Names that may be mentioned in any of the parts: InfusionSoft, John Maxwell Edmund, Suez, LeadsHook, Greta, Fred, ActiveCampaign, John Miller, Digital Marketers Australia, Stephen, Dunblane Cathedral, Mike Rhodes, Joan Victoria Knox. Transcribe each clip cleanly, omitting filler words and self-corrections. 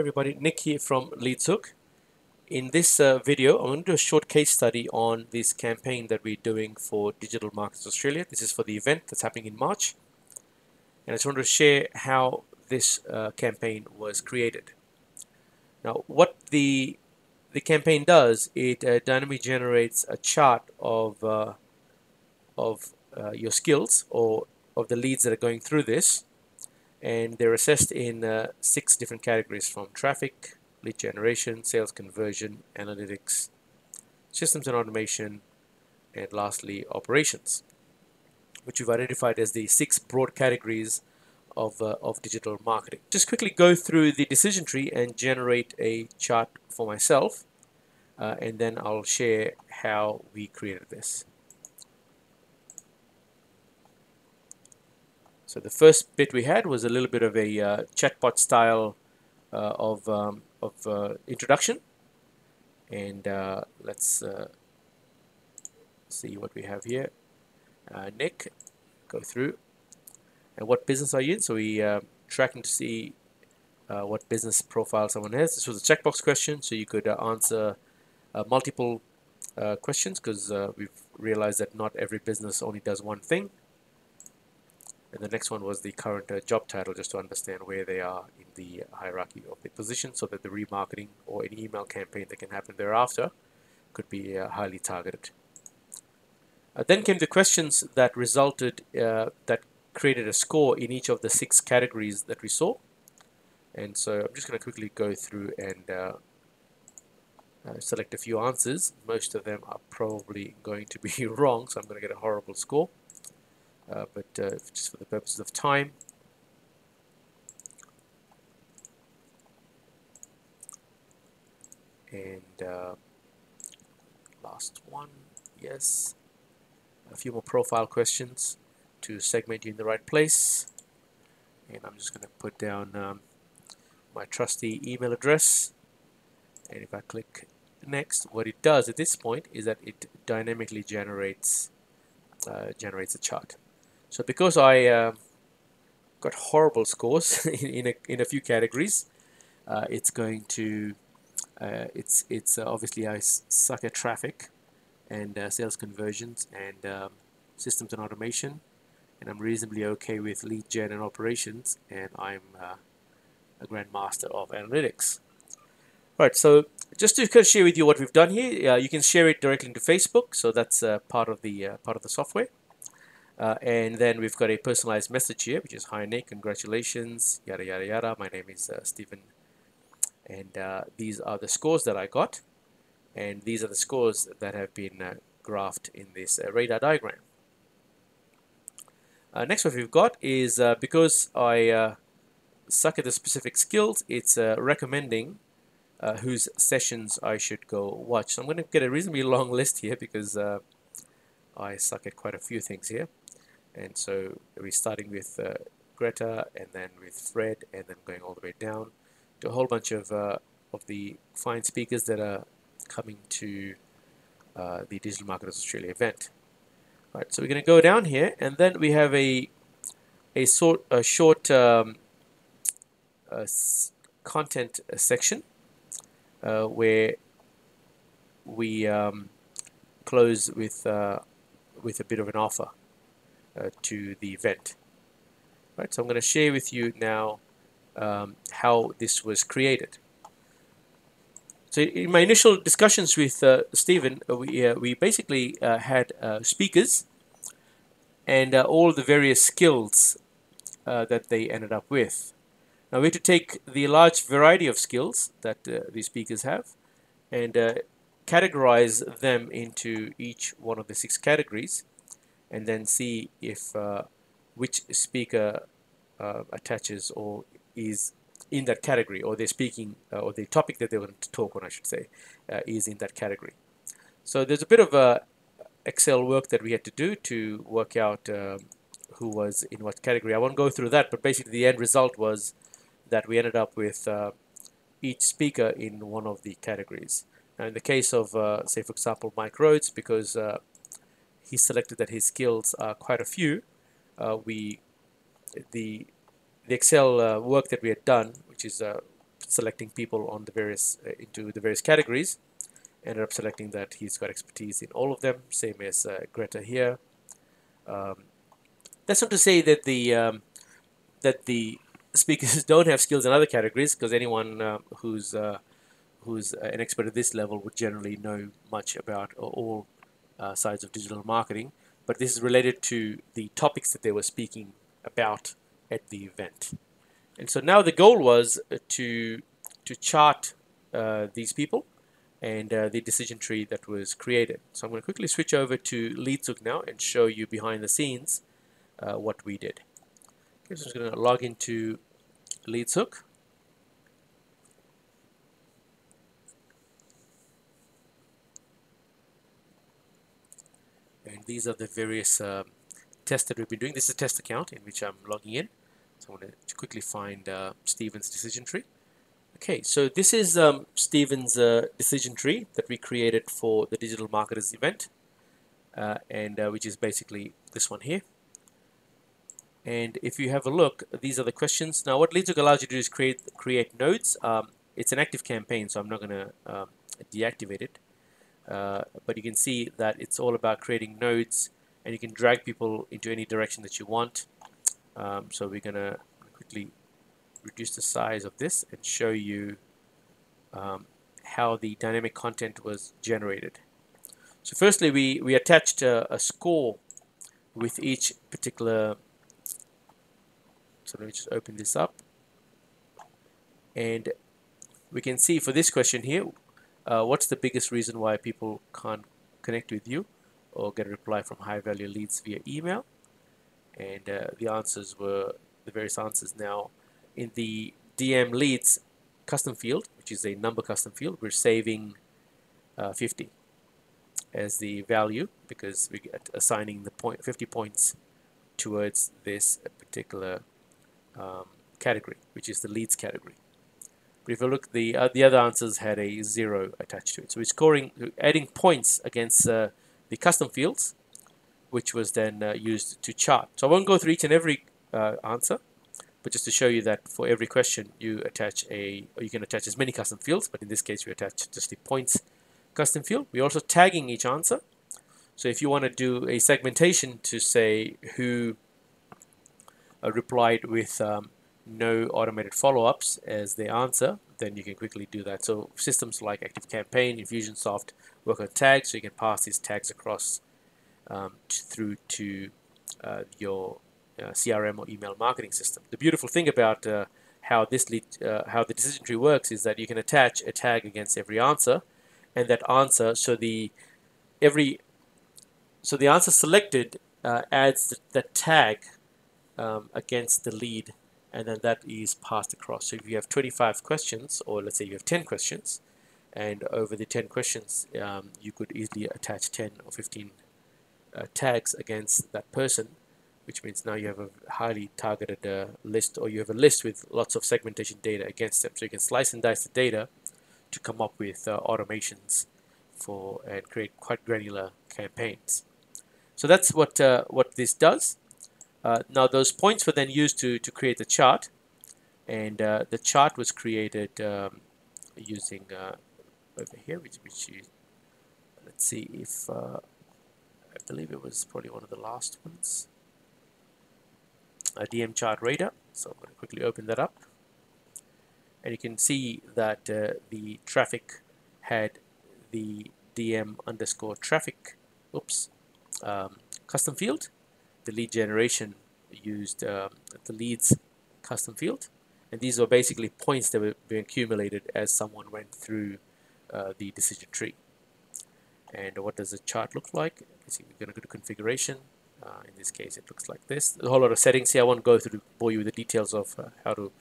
Hi everybody, Nick here from LeadsHook. In this video, I'm going to do a short case study on this campaign that we're doing for Digital Marketers Australia. This is for the event that's happening in March. And I just wanted to share how this campaign was created. Now, what the campaign does, it dynamically generates a chart of your skills or of the leads that are going through this. And they're assessed in 6 different categories, from traffic, lead generation, sales conversion, analytics, systems and automation, and lastly operations, which we've identified as the 6 broad categories of digital marketing. Just quickly go through the decision tree and generate a chart for myself, and then I'll share how we created this. So the first bit we had was a little bit of a chatbot style introduction, and let's see what we have here. Nick, go through, and what business are you in? So we tracking to see what business profile someone has. This was a checkbox question, so you could answer multiple questions, because we've realized that not every business only does one thing. And the next one was the current job title, just to understand where they are in the hierarchy of their position, so that the remarketing or any email campaign that can happen thereafter could be highly targeted. Then came the questions that resulted, that created a score in each of the 6 categories that we saw. And so I'm just going to quickly go through and select a few answers. Most of them are probably going to be wrong, so I'm going to get a horrible score. But just for the purposes of time, and last one, yes, a few more profile questions to segment you in the right place, and I'm just going to put down my trusty email address, and if I click next, what it does at this point is that it dynamically generates a chart. So because I got horrible scores in a few categories, it's going to obviously I suck at traffic and sales conversions and systems and automation, and I'm reasonably okay with lead gen and operations, and I'm a grandmaster of analytics. All right, so just to share with you what we've done here, you can share it directly into Facebook, so that's part of the software. And then we've got a personalized message here, which is, "Hi Nick, congratulations, yada yada yada, my name is Stephen." And these are the scores that I got, and these are the scores that have been graphed in this radar diagram. Next what we've got is, because I suck at the specific skills, it's recommending whose sessions I should go watch. So I'm going to get a reasonably long list here, because I suck at quite a few things here. And so we're starting with Greta, and then with Fred, and then going all the way down to a whole bunch of the fine speakers that are coming to the Digital Marketers Australia event. All right, so we're going to go down here, and then we have a short content section where we close with a bit of an offer to the event. Right, so I'm going to share with you now how this was created. So in my initial discussions with Stephen, we basically had speakers and all the various skills that they ended up with. Now we had to take the large variety of skills that these speakers have and categorize them into each one of the 6 categories, and then see if which speaker attaches or is in that category, or they're speaking, or the topic that they want to talk on, I should say, is in that category. So there's a bit of Excel work that we had to do to work out who was in what category. I won't go through that, but basically the end result was that we ended up with each speaker in one of the categories. Now in the case of, say for example, Mike Rhodes, because he selected that his skills are quite a few, the Excel work that we had done, which is selecting people on the various into the various categories, ended up selecting that he's got expertise in all of them, same as Greta here. That's not to say that the speakers don't have skills in other categories, because anyone who's an expert at this level would generally know much about all sides of digital marketing, but this is related to the topics that they were speaking about at the event. And so now the goal was to chart these people and the decision tree that was created. So I'm going to quickly switch over to LeadsHook now and show you behind the scenes what we did. Okay, so I'm just going to log into LeadsHook. And these are the various tests that we've been doing. This is a test account in which I'm logging in. So I'm going to quickly find Stephen's decision tree. Okay, so this is Stephen's decision tree that we created for the Digital Marketers event, which is basically this one here. And if you have a look, these are the questions. Now, what LeadsHook allows you to do is create nodes. It's an active campaign, so I'm not going to deactivate it. But you can see that it's all about creating nodes, and you can drag people into any direction that you want. So we're going to quickly reduce the size of this and show you how the dynamic content was generated. So firstly, we attached a score with each particular. So let me just open this up, and we can see for this question here, what's the biggest reason why people can't connect with you or get a reply from high-value leads via email? And the answers were the various answers. Now, in the DM leads custom field, which is a number custom field, we're saving 50 as the value, because we're assigning the 50 points towards this particular category, which is the leads category. But if you look, the other answers had a 0 attached to it. So we're adding points against the custom fields, which was then used to chart. So I won't go through each and every answer, but just to show you that for every question you attach you can attach as many custom fields, but in this case we attach just the points custom field. We're also tagging each answer. So if you want to do a segmentation to say who replied with no automated follow-ups as the answer, then you can quickly do that. So systems like ActiveCampaign, InfusionSoft work on tags, so you can pass these tags across through to your CRM or email marketing system. The beautiful thing about how the decision tree works is that you can attach a tag against every answer, and that answer, so the answer selected adds the tag against the lead, and then that is passed across. So if you have 25 questions, or let's say you have 10 questions, and over the 10 questions you could easily attach 10 or 15 tags against that person, which means now you have a highly targeted list, or you have a list with lots of segmentation data against them. So you can slice and dice the data to come up with automations for and create quite granular campaigns. So that's what this does. Now those points were then used to create the chart, and the chart was created using over here, which let's see if I believe it was probably one of the last ones, a DM chart radar. So I'm going to quickly open that up, and you can see that the traffic had the DM underscore traffic, custom field. The lead generation used the leads custom field, and these were basically points that were being accumulated as someone went through the decision tree. And what does the chart look like? So we're going to go to configuration. In this case, it looks like this. There's a whole lot of settings here. I won't go through to bore you with the details of how to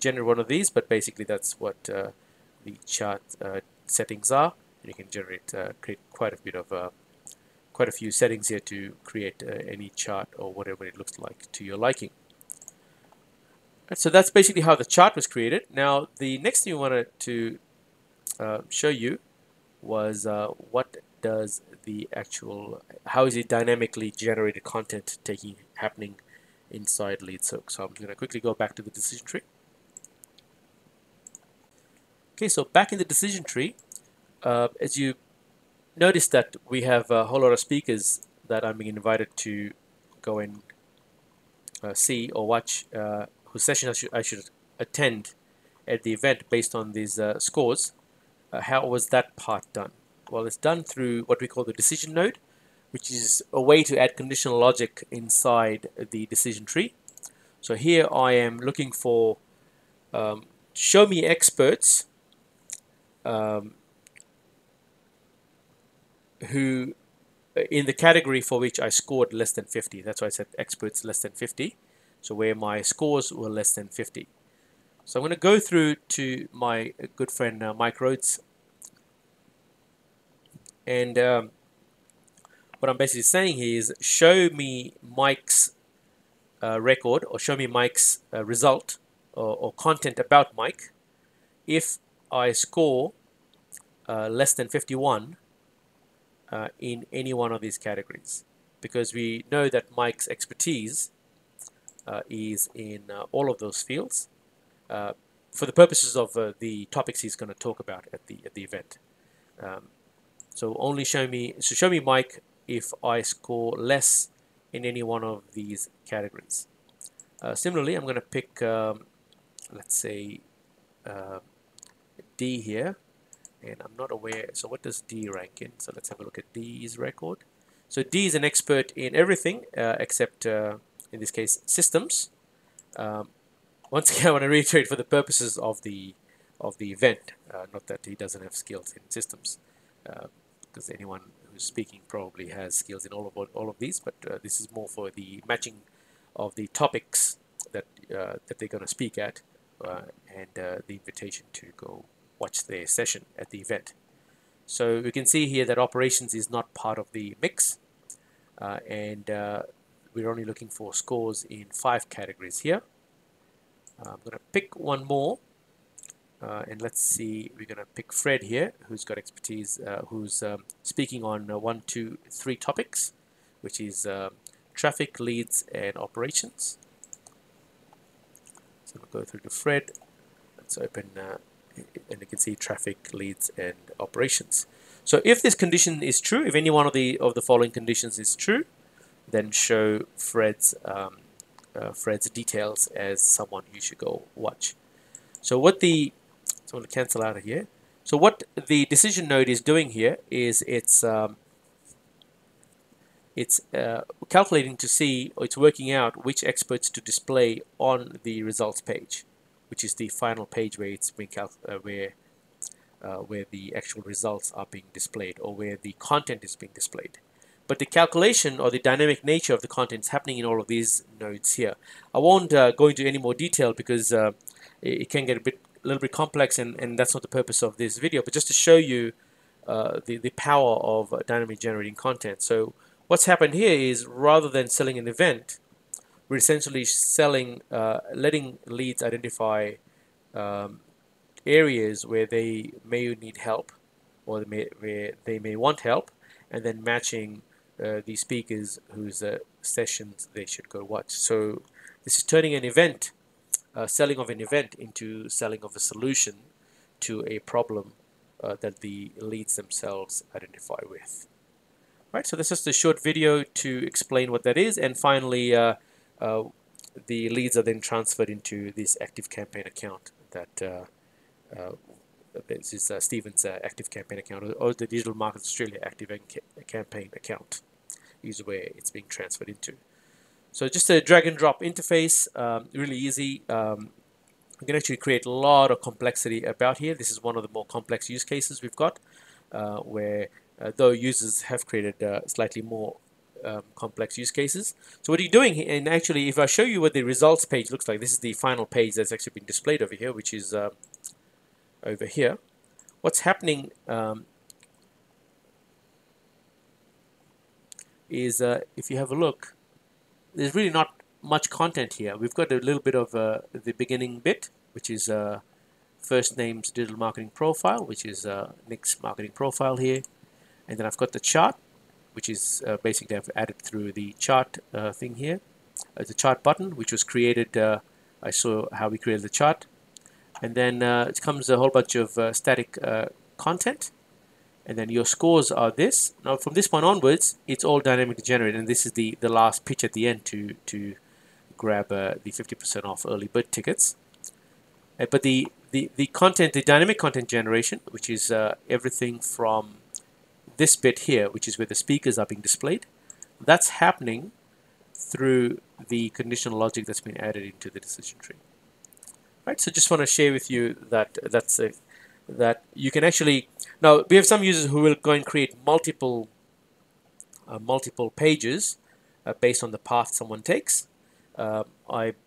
generate one of these, but basically that's what the chart settings are. And you can create quite a bit of quite a few settings here to create any chart or whatever it looks like to your liking. And so that's basically how the chart was created. Now the next thing we wanted to show you was what does the actual, how is the dynamically generated content happening inside LeadsHook. So I'm going to quickly go back to the decision tree. Okay, so back in the decision tree, as you notice that we have a whole lot of speakers that I'm being invited to go and see or watch, whose session I should attend at the event based on these scores. How was that part done? Well, it's done through what we call the decision node, which is a way to add conditional logic inside the decision tree. So here I am looking for show me experts who in the category for which I scored less than 50. That's why I said experts less than 50. So where my scores were less than 50. So I'm going to go through to my good friend Mike Rhodes, and what I'm basically saying here is show me Mike's record, or show me Mike's result or content about Mike if I score less than 51 in any one of these categories, because we know that Mike's expertise is in all of those fields. For the purposes of the topics he's going to talk about at the event, so only show me Mike if I score less in any one of these categories. Similarly, I'm going to pick let's say D here, and I'm not aware. So what does D rank in? So let's have a look at D's record. So D is an expert in everything except in this case systems. Once again, I want to reiterate for the purposes of the event, not that he doesn't have skills in systems, because anyone who's speaking probably has skills in all of these. But this is more for the matching of the topics that they're going to speak at, and the invitation to go watch their session at the event. So we can see here that operations is not part of the mix, and we're only looking for scores in 5 categories here. I'm going to pick one more, and let's see, we're going to pick Fred here, who's got expertise, who's speaking on 1, 2, 3 topics, which is traffic, leads, and operations. So we'll go through to Fred. Let's open, and you can see traffic, leads, and operations. So if this condition is true, if any one of the following conditions is true, then show Fred's details as someone you should go watch. So so I'm going to cancel out of here. So what the decision node is doing here is it's calculating to see, or it's working out which experts to display on the results page, which is the final page where it's being where the actual results are being displayed, or where the content is being displayed. But the calculation or the dynamic nature of the content is happening in all of these nodes here. I won't go into any more detail because it can get a little bit complex, and that's not the purpose of this video, but just to show you the power of dynamic generating content. So what's happened here is, rather than selling an event, we're essentially selling, letting leads identify areas where they may need help, or where they may want help, and then matching the speakers whose sessions they should go watch. So this is turning an event, selling of an event, into selling of a solution to a problem that the leads themselves identify with. Right, so this is a short video to explain what that is, and finally the leads are then transferred into this ActiveCampaign account that this is Stephen's ActiveCampaign account, or the Digital Marketers Australia ActiveCampaign account is where it's being transferred into. So just a drag and drop interface, really easy. You can actually create a lot of complexity about here. This is one of the more complex use cases we've got, where though users have created slightly more complex use cases. So what are you doing here? And actually, if I show you what the results page looks like, this is the final page that's actually been displayed over here, which is over here. What's happening is, if you have a look, there's really not much content here. We've got a little bit of the beginning bit, which is first name's digital marketing profile, which is Nick's marketing profile here. And then I've got the chart, which is basically I've added through the chart thing here. The chart button, which was created, I saw how we created the chart. And then it comes a whole bunch of static content. And then your scores are this. Now from this point onwards, it's all dynamically generated. And this is the last pitch at the end to grab the 50% off early bird tickets. But the content, the dynamic content generation, which is everything from this bit here, which is where the speakers are being displayed, that's happening through the conditional logic that's been added into the decision tree. Right, so just want to share with you that that you can actually, now we have some users who will go and create multiple pages based on the path someone takes. For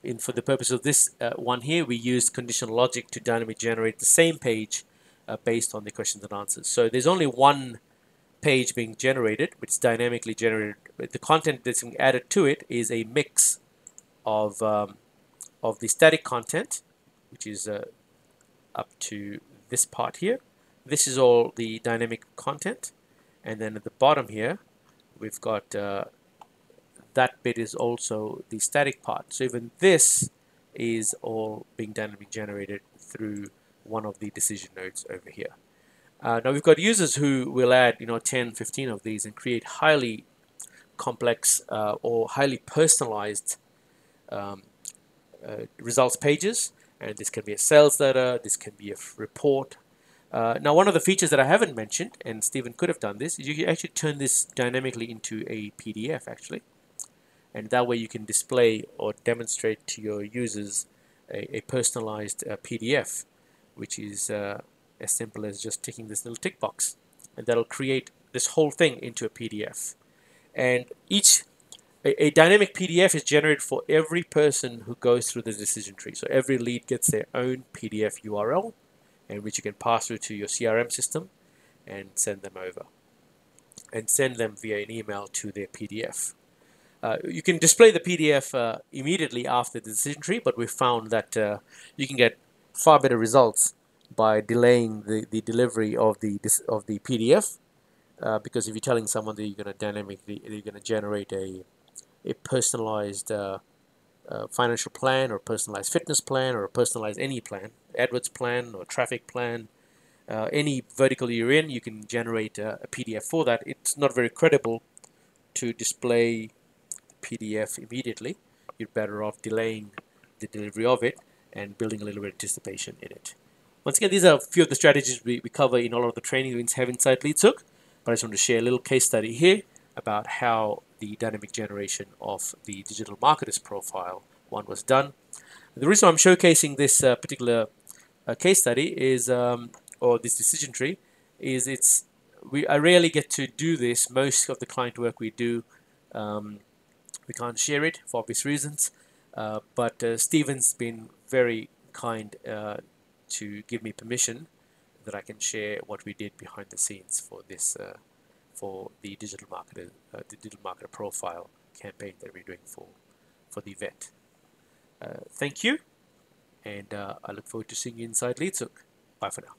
the purpose of this one here, we used conditional logic to dynamically generate the same page based on the questions and answers. So there's only one page being generated, which is dynamically generated. The content that's being added to it is a mix of the static content, which is up to this part here. This is all the dynamic content. And then at the bottom here, we've got that bit is also the static part. So even this is all being dynamically generated through one of the decision nodes over here. Now we've got users who will add 10, 15 of these and create highly complex or highly personalized results pages. And this can be a sales letter, this can be a report. Now one of the features that I haven't mentioned, and Stephen could have done this, is you can actually turn this dynamically into a PDF actually. And that way you can display or demonstrate to your users a personalized PDF, which is as simple as just ticking this little tick box, and that'll create this whole thing into a PDF. And a dynamic PDF is generated for every person who goes through the decision tree. So every lead gets their own PDF URL, and which you can pass through to your CRM system and send them over, and send them via an email to their PDF. You can display the PDF immediately after the decision tree, but we found that you can get far better results by delaying the delivery of the PDF, because if you're telling someone that you're going to generate a personalized financial plan, or a personalized fitness plan, or a personalized any plan, AdWords plan or traffic plan, any vertical you're in, you can generate a PDF for that. It's not very credible to display the PDF immediately. You're better off delaying the delivery of it and building a little bit of anticipation in it. Once again, these are a few of the strategies we cover in all of the training we have inside LeadsHook, but I just want to share a little case study here about how the dynamic generation of the digital marketer's profile one was done. The reason I'm showcasing this particular case study is, or this decision tree, is I rarely get to do this. Most of the client work we do, we can't share it for obvious reasons, but Stephen's been very kind to give me permission that I can share what we did behind the scenes for this, for the digital marketer profile campaign that we're doing for the vet. Thank you, and I look forward to seeing you inside LeadsHook. Bye for now.